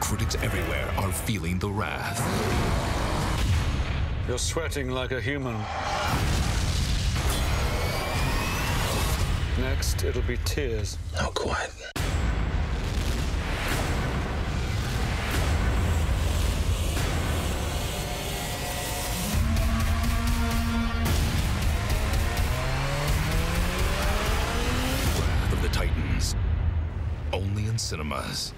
Critics everywhere are feeling the wrath. You're sweating like a human. Next, it'll be tears. Not quite. Wrath of the Titans. Only in cinemas.